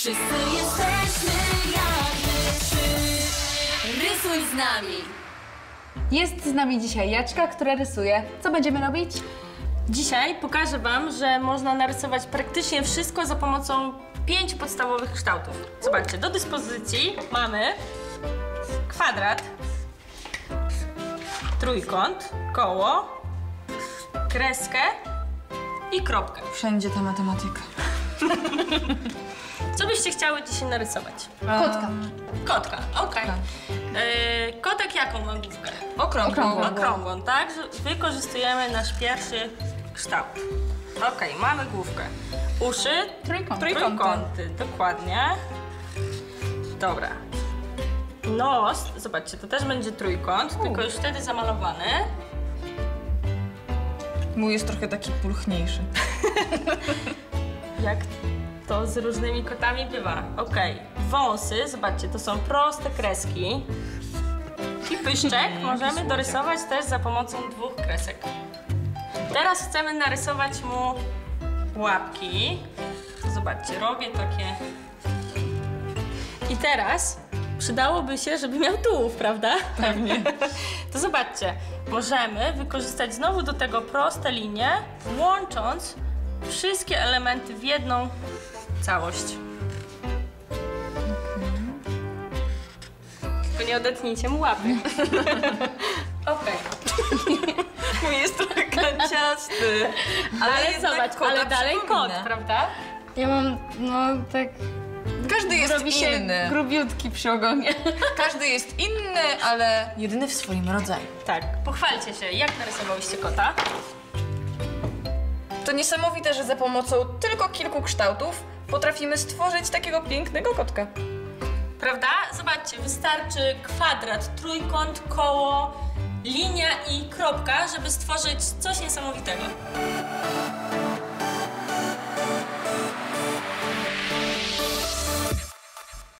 Wszyscy jesteśmy jak ryszy. Rysuj z nami! Jest z nami dzisiaj Jaczka, która rysuje. Co będziemy robić? Dzisiaj pokażę wam, że można narysować praktycznie wszystko za pomocą 5 podstawowych kształtów. Zobaczcie, do dyspozycji mamy kwadrat, trójkąt, koło, kreskę i kropkę. Wszędzie ta matematyka. Co byście chciały dzisiaj narysować? Kotka. Kotka, okej. Okay. Kotek jaką ma główkę? Okrągłą. Okrągłą, tak? Wykorzystujemy nasz pierwszy kształt. Okej, okay, mamy główkę. Uszy, trójkąty, dokładnie. Dobra. Nos, zobaczcie, to też będzie trójkąt, tylko już wtedy zamalowany. Mój jest trochę taki pulchniejszy. Jak to z różnymi kotami bywa. Okej, okay. Wąsy, zobaczcie, to są proste kreski. I pyszczek możemy dorysować też za pomocą 2 kresek. Teraz chcemy narysować mu łapki. Zobaczcie, robię takie... I teraz przydałoby się, żeby miał tułów, prawda? Pewnie. To zobaczcie, możemy wykorzystać znowu do tego proste linie, łącząc wszystkie elementy w jedną całość. Tylko nie odetnijcie mu łapy. Okej. Mój jest trochę kanciasty. Ale zobacz, ale dalej kot, prawda? Ja mam, no tak... Każdy jest inny. Grubiutki przy ogonie. Każdy jest inny, ale jedyny w swoim rodzaju. Tak. Pochwalcie się, jak narysowałyście kota? To niesamowite, że za pomocą tylko kilku kształtów potrafimy stworzyć takiego pięknego kotka. Prawda? Zobaczcie, wystarczy kwadrat, trójkąt, koło, linia i kropka, żeby stworzyć coś niesamowitego.